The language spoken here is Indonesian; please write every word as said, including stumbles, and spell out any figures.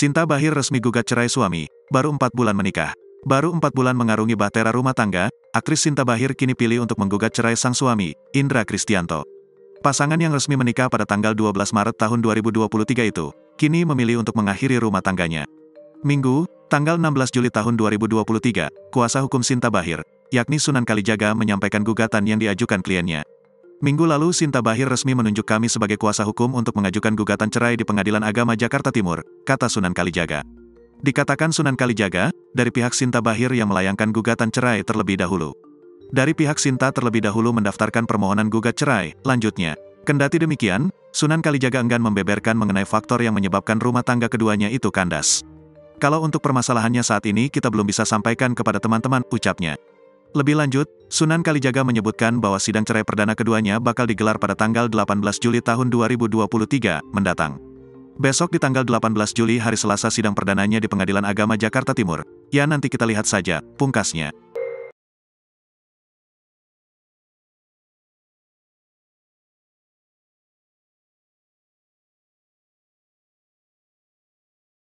Shinta Bachir resmi gugat cerai suami, baru empat bulan menikah. Baru empat bulan mengarungi bahtera rumah tangga, aktris Shinta Bachir kini pilih untuk menggugat cerai sang suami, Indra Kristianto. Pasangan yang resmi menikah pada tanggal dua belas Maret tahun dua ribu dua puluh tiga itu, kini memilih untuk mengakhiri rumah tangganya. Minggu, tanggal enam belas Juli tahun dua ribu dua puluh tiga, kuasa hukum Shinta Bachir, yakni Sunan Kalijaga menyampaikan gugatan yang diajukan kliennya. Minggu lalu Shinta Bachir resmi menunjuk kami sebagai kuasa hukum untuk mengajukan gugatan cerai di Pengadilan Agama Jakarta Timur, kata Sunan Kalijaga. Dikatakan Sunan Kalijaga, dari pihak Shinta Bachir yang melayangkan gugatan cerai terlebih dahulu. Dari pihak Shinta terlebih dahulu mendaftarkan permohonan gugat cerai, lanjutnya. Kendati demikian, Sunan Kalijaga enggan membeberkan mengenai faktor yang menyebabkan rumah tangga keduanya itu kandas. Kalau untuk permasalahannya saat ini kita belum bisa sampaikan kepada teman-teman, ucapnya. Lebih lanjut, Sunan Kalijaga menyebutkan bahwa sidang cerai perdana keduanya bakal digelar pada tanggal delapan belas Juli tahun dua ribu dua puluh tiga mendatang. Besok di tanggal delapan belas Juli hari Selasa sidang perdananya di Pengadilan Agama Jakarta Timur. Ya nanti kita lihat saja, pungkasnya.